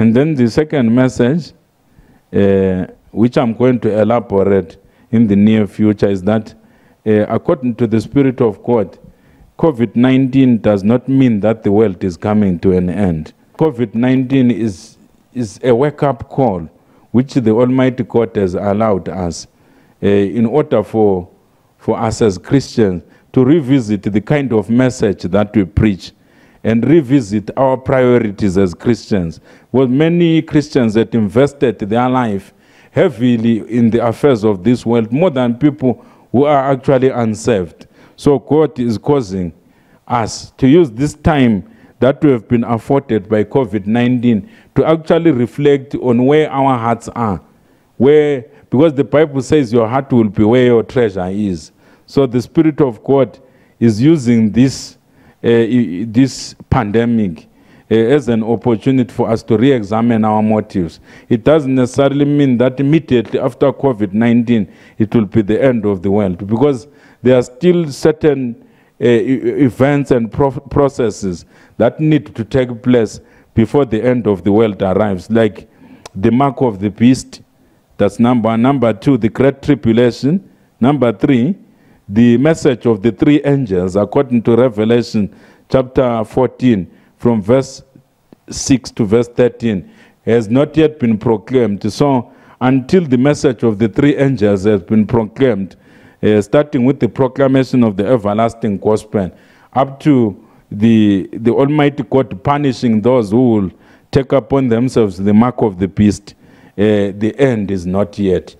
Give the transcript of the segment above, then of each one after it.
And then the second message, which I'm going to elaborate in the near future, is that according to the Spirit of God, COVID-19 does not mean that the world is coming to an end. COVID-19 is a wake-up call which the Almighty God has allowed us in order for us as Christians to revisit the kind of message that we preach and revisit our priorities as Christians. Well, many Christians that invested their life heavily in the affairs of this world, more than people who are actually unsaved. So God is causing us to use this time that we have been afforded by COVID-19 to actually reflect on where our hearts are, because the Bible says your heart will be where your treasure is. So the Spirit of God is using this pandemic as an opportunity for us to re-examine our motives. It doesn't necessarily mean that immediately after COVID-19 it will be the end of the world, because there are still certain events and processes that need to take place before the end of the world arrives, like the mark of the beast. That's number 2, the great tribulation. Number 3, the message of the 3 angels according to Revelation chapter 14 from verse 6 to verse 13 has not yet been proclaimed. So until the message of the 3 angels has been proclaimed, starting with the proclamation of the everlasting gospel, up to the Almighty God punishing those who will take upon themselves the mark of the beast, the end is not yet.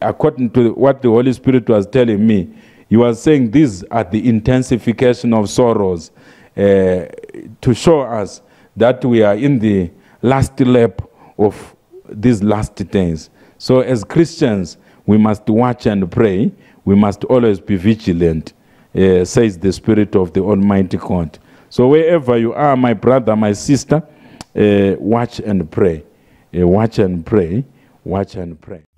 According to what the Holy Spirit was telling me, he was saying these are the intensification of sorrows, to show us that we are in the last lap of these last days. So as Christians, we must watch and pray. We must always be vigilant, says the Spirit of the Almighty God. So wherever you are, my brother, my sister, watch and pray. Watch and pray. Watch and pray.